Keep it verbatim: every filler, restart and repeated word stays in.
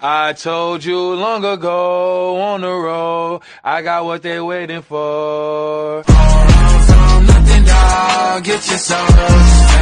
I told you long ago, on the road, I got what they waiting for. All wrong, so nothing, dog. Get your soul.